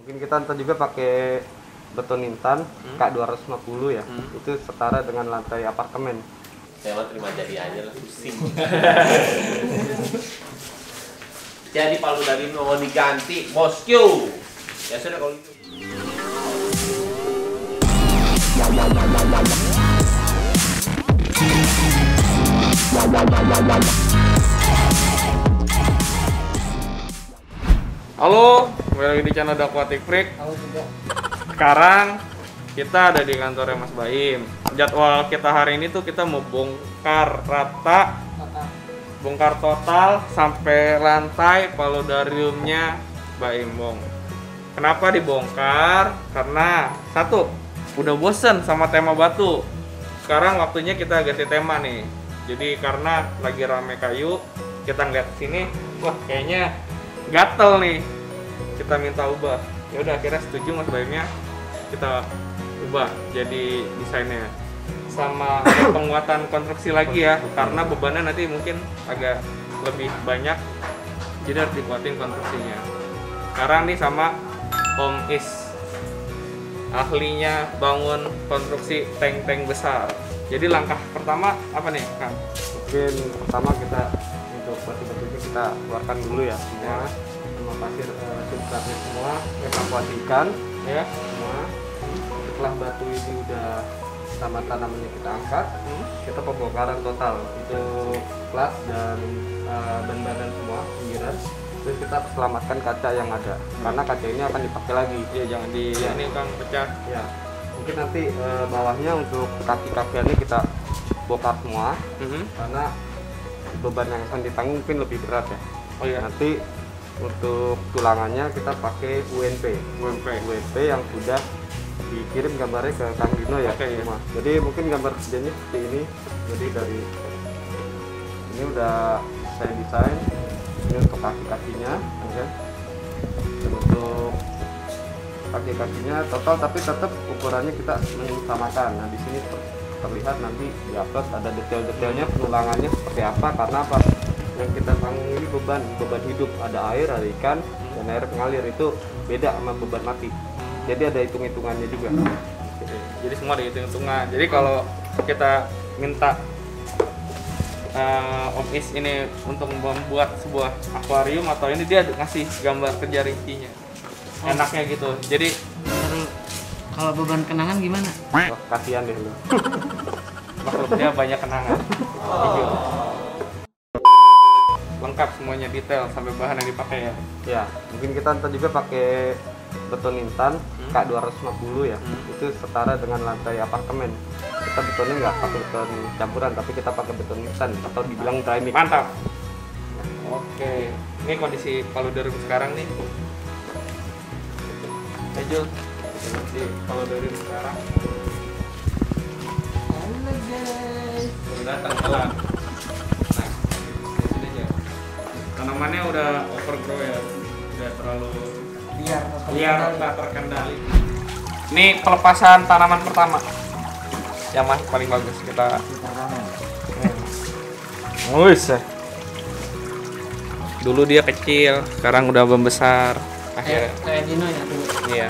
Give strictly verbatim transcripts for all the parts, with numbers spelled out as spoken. Mungkin kita ntar juga pakai beton intan hmm? K dua ratus lima puluh ya, hmm? Itu setara dengan lantai apartemen. Saya mau terima jadi aja lah, pusing. Jadi palu dari mau diganti, bosku. Ya sudah kalau itu. Halo, kembali lagi di channel Aquatic Freak. Halo juga. Sekarang kita ada di kantornya Mas Baim. Jadwal kita hari ini tuh kita mau bongkar rata, bongkar total sampai lantai paludariumnya Baim Bong. Kenapa dibongkar? Karena satu, udah bosen sama tema batu. Sekarang waktunya kita ganti tema nih. Jadi karena lagi rame kayu, kita ngeliat sini, wah kayaknya gatel nih, kita minta ubah. Ya udah akhirnya setuju Mas Baimnya, kita ubah jadi desainnya sama penguatan konstruksi lagi ya, karena bebannya nanti mungkin agak lebih banyak, jadi harus dikuatin konstruksinya. Sekarang nih sama Om Is, ahlinya bangun konstruksi tank-tank besar. Jadi langkah pertama apa nih Kang? Mungkin pertama kita untuk batu-batunya kita keluarkan dulu ya semua, semua pasir substratnya semua, evakuasi ikan ya semua. Setelah batu ini udah sama tanamannya kita angkat, hmm. kita pembongkaran total untuk plat dan uh, ban-banan semua pinggiran. Terus kita selamatkan kaca yang ada, hmm. karena kaca ini akan dipakai lagi. Iya jangan di ya. Ini Kang pecah. Ya. Mungkin nanti uh, bawahnya untuk kaki-kakiannya kita bongkar semua, hmm. karena beban yang akan ditanggung mungkin lebih berat ya. Oh iya. Nanti untuk tulangannya kita pakai U N P U N P U N P yang sudah dikirim gambarnya ke Kang Dino ya. Okay, iya. Jadi mungkin gambar kerjanya seperti ini. Jadi dari ini udah saya desain ini untuk kaki-kakinya, okay. Untuk kaki-kakinya total tapi tetap ukurannya kita menyamakan. Nah di sini terlihat nanti di upload ada detail-detailnya penulangannya seperti apa, karena apa yang kita tanggung ini beban beban hidup, ada air, ada ikan, dan air pengalir itu beda sama beban mati. Jadi ada hitung-hitungannya juga. Jadi semua ada hitung-hitungan. Jadi kalau kita minta uh, Om Is ini untuk membuat sebuah akuarium atau ini, dia ngasih gambar kerja rincinya. Oh. Enaknya gitu. Jadi kalau beban kenangan gimana? Oh, kasihan deh lu. Makhluknya banyak kenangan. Oh. Lengkap semuanya, detail sampai bahan yang dipakai ya. Ya, mungkin kita ntar juga pakai beton intan hmm? K dua ratus lima puluh ya, hmm. itu setara dengan lantai apartemen. Kita betonnya nggak pakai beton campuran, tapi kita pakai beton intan atau dibilang dry mix. Mantap. Oke, okay. Ini kondisi paludarium sekarang nih. Ijul, kondisi paludarium sekarang. Halo guys. Datang telat. Nah, di sini aja. Tanamannya udah overgrow ya, udah terlalu biar biar tak terkendali. Ini pelepasan tanaman pertama yang masih paling bagus kita. Wis ya. Dulu dia kecil, sekarang udah membesar. Akhirnya. Kayak Dino ya dulu. Iya.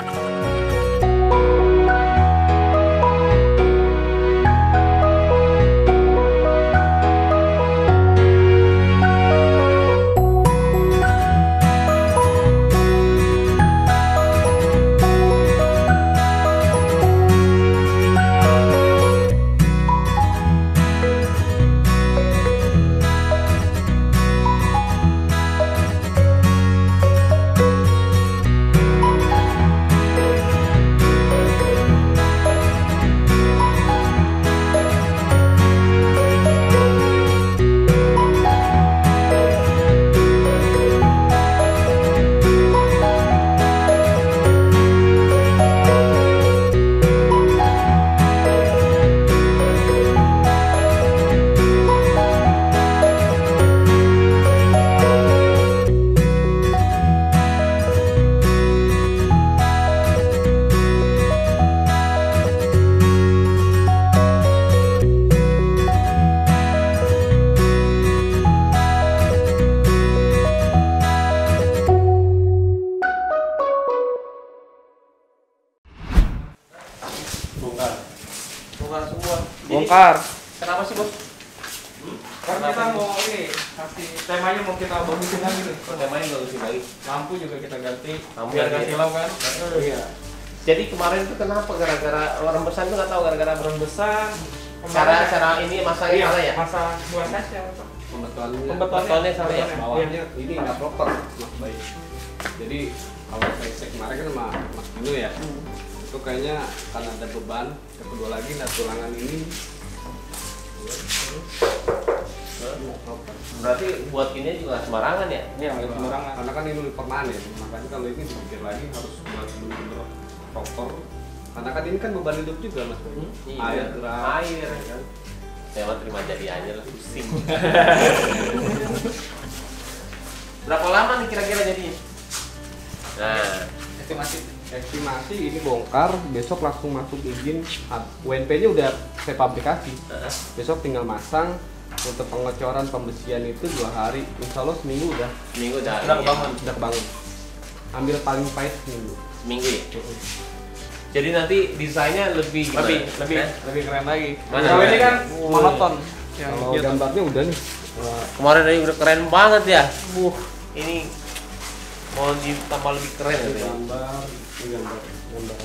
Bongkar. Bongkar semua. Bongkar. Jadi, kenapa sih, Bos? Hmm? Karena kita mau ini kasih temanya mau kita bagusin lagi nih. Oh, temanya bagusin lagi. Lampu juga kita ganti. Lampu biar nggak silau kan? Oh, iya. Jadi kemarin itu kenapa gara-gara orang pesan tuh nggak tahu gara-gara orang pesan. Cara cara ini masalah iya, salah ya? Masalah buat aja. Pembetulannya. Pembetulannya sama ya. Ini nggak proper, Mas Baim. Jadi kalau saya cek kemarin kan sama Mas Dino ya. Itu kayaknya karena ada beban, kedua lagi nah tulangan ini. Berarti buat ini juga sembarangan ya? Iya, sembarangan. Karena kan ini permanen, makanya kalau ini dipikir lagi harus buat benar-benar proper. Karena kan ini kan beban hidup juga Mas Baim. Iya. Air gerak. Air kan. Saya mah terima jadi aja lah, pusing. Berapa lama nih kira-kira jadinya? Nah, estimasi estimasi ini bongkar, besok langsung masuk izin. U N P-nya udah saya publikasi. Besok tinggal masang. Untuk pengecoran pembesian itu dua hari. Insya Allah seminggu udah. Seminggu udah. Udah kebangun. Udah kebangun. Ambil paling pahit seminggu. Seminggu ya. Jadi nanti desainnya lebih gimana? lebih lebih eh? lebih keren lagi. Kalau ini kan monoton. Kalau gambarnya udah nih. Kemarin tadi udah keren banget ya. Buh, ini mau ditambah lebih keren ya. Gambar, gambar, gambar.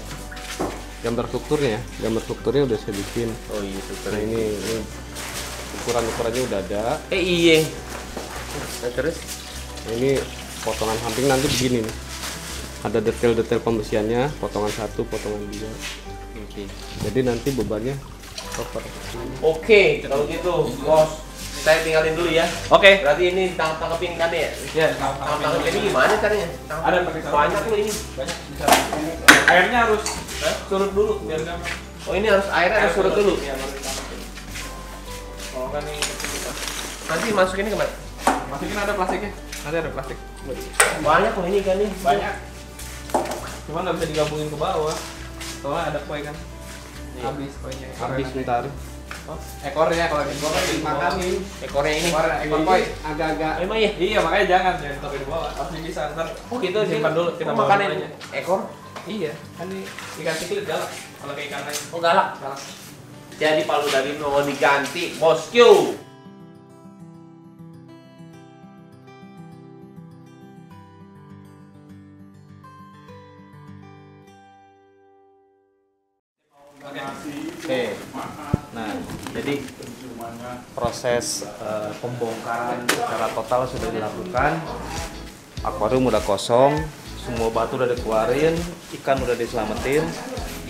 Gambar strukturnya ya. Gambar strukturnya udah saya bikin. Oh iya, strukturnya ini, ini ukuran-ukurannya udah ada. Eh iya. Nah, terus ini potongan samping nanti begini nih. Ada detail-detail pembesiannya, potongan satu, potongan dua. Oke. Jadi nanti bebannya proper. Oke, kalau gitu, Bos, saya tinggalin dulu ya. Oke. Berarti ini tangkap-tangkepin kan ya? Iya. Tangkap-tangkepin ini gimana caranya? Ada banyak tuh ini. Banyak. Airnya harus surut dulu biar gampang. Oh ini harus airnya harus surut dulu. Kalau kan ini nanti masukin ini kemana? Masukin ada plastiknya. Nanti ada plastik. Banyak loh ini ikannya. Banyak. Cuma nggak bisa digabungin ke bawah, soalnya ada koi kan. Habis koinya. Habis bentar. Oh, ekornya kalau ekor dimakanin. Ekornya ini. Ekor ekor koi agak-agak. Emang iya. Iya makanya jangan jangan taruh di bawah. Harus bisa ntar. Oh gitu sih. Simpan dulu kita makanin. Ekor? Iya. Kan ikan cicit galak. Kalau kayak ikan lain. Oh galak. Galak. Jadi palu dari mau diganti, Bosku. Oke, nah jadi proses uh, pembongkaran secara total sudah dilakukan. Akuarium udah kosong, semua batu udah dikeluarin, ikan udah diselamatin.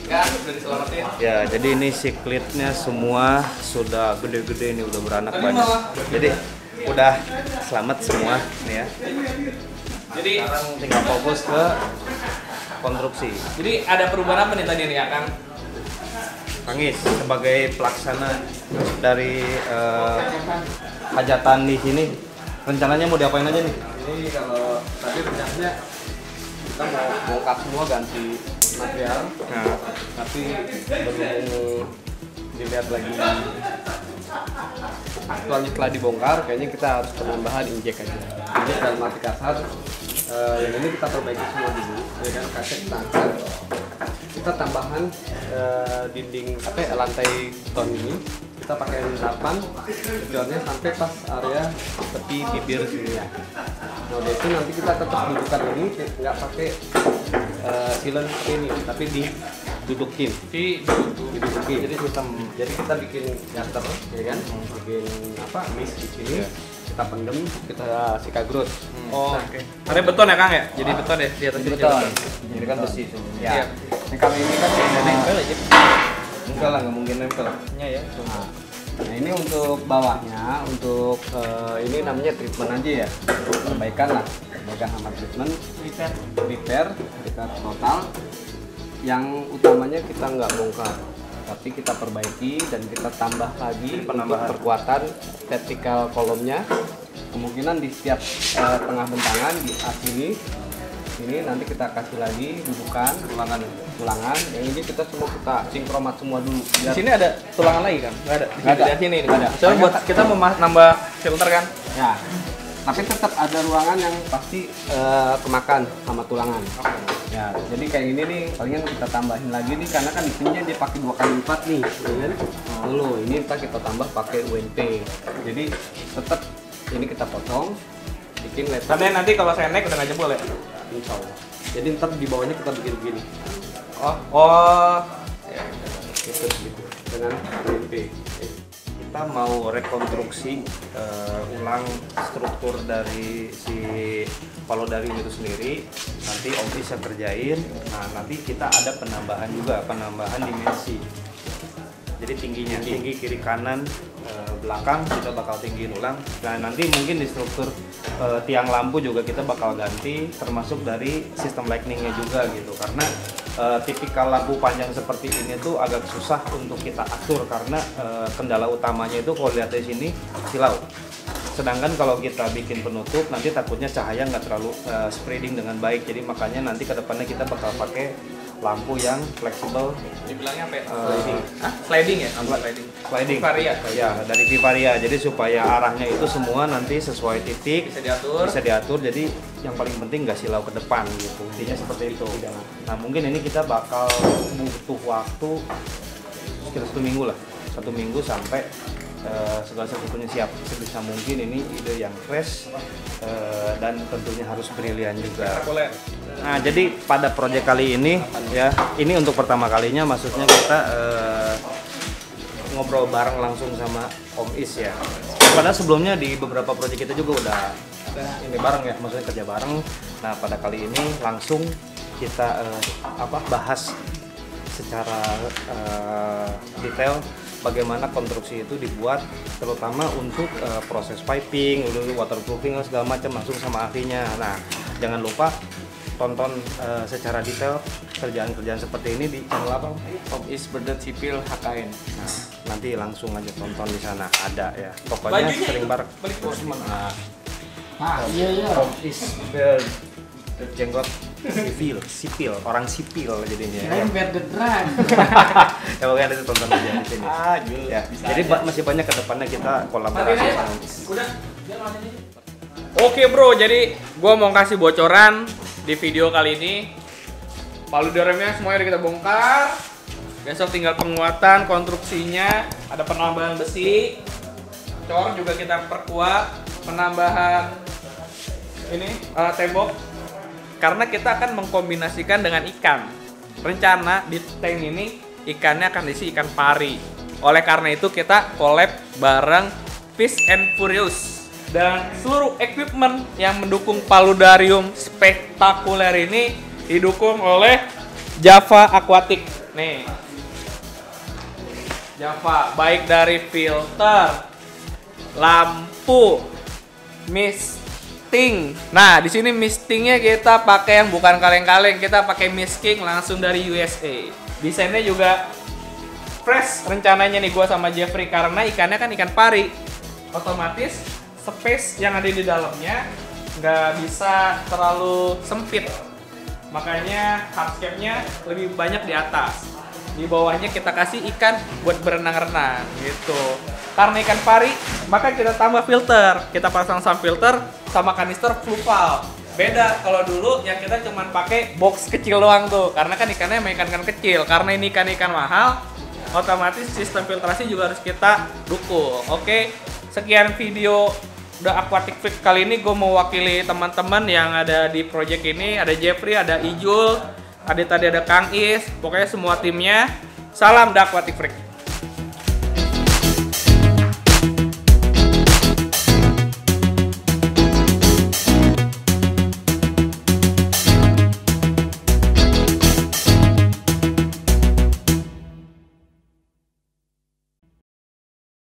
Ikan udah diselamatin. Ya, jadi ini siklitnya semua sudah gede-gede ini udah beranak banyak. Jadi udah selamat semua nih ya. Jadi sekarang tinggal fokus ke konstruksi. Jadi ada perubahan apa nih tadi nih ya Kang? Kang Is sebagai pelaksana dari uh, hajatan di sini, rencananya mau diapain aja nih? Ini kalau tadi rencananya kita mau bongkar semua ganti material, nah. Tapi belum dilihat lagi aktualnya setelah dibongkar, kayaknya kita harus penambahan injek aja. Injek dan mati kasar, uh, yang ini kita perbaiki semua dulu, ya kan kasih kita angkat. Kita tambahan uh, dinding apa ya, lantai beton ini kita pakai endapan tujuannya sampai pas area tepi bibir sini ya. Nah dari itu nanti kita tetap dudukan ini nggak pakai uh, silen ini tapi didudukin. Didudukin. Jadi sistem jadi kita bikin gaster ya kan, bikin apa mis di sini. Yeah. Kita pendem, kita sikagrut. Hmm. Oh, nah, oke. Okay. Ada beton ya Kang ya? Jadi beton ya di atas sini. Beton. Jadi kan besi itu. Ya. Iya. Yang kali ini kan tidak nempel aja. Enggak lah, nggak mungkin nempel. Iya ya. Nah ini untuk bawahnya, untuk uh, ini namanya treatment aja ya. Perbaikan lah, perbaikan sama treatment. Repair. Repair, repair total. Yang utamanya kita nggak bongkar. Tapi kita perbaiki dan kita tambah lagi penambahan perkuatan vertikal kolomnya. Kemungkinan di setiap uh, tengah bentangan di as ini, ini nanti kita kasih lagi dudukan tulangan, tulangan. Yang ini kita semua kita sinkromat semua dulu. Biar di sini ada tulangan lagi kan? Nggak ada. Nggak ada. Di sini nggak ada. Soalnya buat kita mau nambah filter kan? Ya. Tapi tetap ada ruangan yang pasti uh, kemakan sama tulangan. Okay. Ya, jadi kayak gini nih, palingan kita tambahin lagi nih, karena kan di sini dia pakai dua kali lipat nih, kan? Lalu ini kita kita tambah pakai U N P. Jadi tetap ini kita potong, bikin letter. Karena nanti kalau saya naik udah nggak jebol ya. Insya Allah. Jadi ntar di bawahnya kita bikin begini. Oh, oh, ya, gitu, gitu. Dengan U N P. Kita mau rekonstruksi uh, ulang struktur dari si paludarium itu sendiri. Nanti Om Is yang kerjain. Nah, nanti kita ada penambahan juga, penambahan dimensi. Jadi tingginya, tinggi kiri kanan uh, belakang kita bakal tinggiin ulang. Nah, nanti mungkin di struktur uh, tiang lampu juga kita bakal ganti, termasuk dari sistem lightningnya juga gitu. Karena Uh, tipikal lampu panjang seperti ini tuh agak susah untuk kita atur karena uh, kendala utamanya itu kalau lihat di sini silau. Sedangkan kalau kita bikin penutup nanti takutnya cahaya nggak terlalu uh, spreading dengan baik. Jadi makanya nanti kedepannya kita bakal pakai lampu yang fleksibel. Dibilangnya apa? Ya? Uh, sliding. Hah? Sliding ya? Sliding. Sliding. sliding. Vivaria. Ya, dari Vivaria. Jadi supaya arahnya itu semua nanti sesuai titik. Bisa diatur. Bisa diatur. Jadi yang paling penting nggak silau ke depan gitu, intinya seperti itu. Nah mungkin ini kita bakal butuh waktu sekitar satu minggu lah, satu minggu sampai uh, segala sesuatunya siap. Sebisa mungkin ini ide yang fresh uh, dan tentunya harus brilian juga. Nah jadi pada proyek kali ini ya, ini untuk pertama kalinya maksudnya kita uh, ngobrol bareng langsung sama Om Is ya. Padahal sebelumnya di beberapa proyek kita juga udah ini bareng ya, maksudnya kerja bareng. Nah pada kali ini langsung kita uh, apa bahas secara uh, detail bagaimana konstruksi itu dibuat, terutama untuk uh, proses piping, waterproofing segala macam langsung sama ahlinya. Nah jangan lupa tonton uh, secara detail kerjaan-kerjaan seperti ini di channel apa? Tom East Berd Civil H K N. Nah, nanti langsung aja tonton di sana ada ya. Pokoknya bajunya sering bareng. Ah iya iya. Tom East Berd jenggot sipil, sipil, orang sipil jadinya. Keren berderan. Ya pokoknya itu tonton aja di sini. Ah iya. Jadi aja. Masih banyak kedepannya kita kolaborasi sama. Udah, oke bro, jadi gue mau kasih bocoran di video kali ini. Paludariumnya semuanya udah kita bongkar. Besok tinggal penguatan konstruksinya. Ada penambahan besi. Cor juga kita perkuat. Penambahan ini uh, tembok, karena kita akan mengkombinasikan dengan ikan. Rencana di tank ini ikannya akan diisi ikan pari. Oleh karena itu kita collab bareng Fish and Furious dan seluruh equipment yang mendukung paludarium spektakuler ini didukung oleh Java Aquatic nih. Java baik dari filter, lampu, misting. Nah, di sini mistingnya kita pakai yang bukan kaleng-kaleng, kita pakai misting langsung dari U S A. Desainnya juga fresh rencananya nih gua sama Jeffrey, karena ikannya kan ikan pari. Otomatis space yang ada di dalamnya nggak bisa terlalu sempit. Makanya hardscape-nya lebih banyak di atas. Di bawahnya kita kasih ikan buat berenang-renang gitu. Karena ikan pari, maka kita tambah filter. Kita pasang sun filter sama kanister Fluval. Beda kalau dulu yang kita cuman pakai box kecil doang tuh. Karena kan ikannya sama ikan-ikan kecil. Karena ini ikan-ikan mahal, otomatis sistem filtrasi juga harus kita dukung. Oke, sekian video The Aquatic Freak kali ini. Gue mewakili teman-teman yang ada di project ini. Ada Jeffrey, ada Ijul, ada tadi ada Kang Is, pokoknya semua timnya. Salam The Aquatic Freak.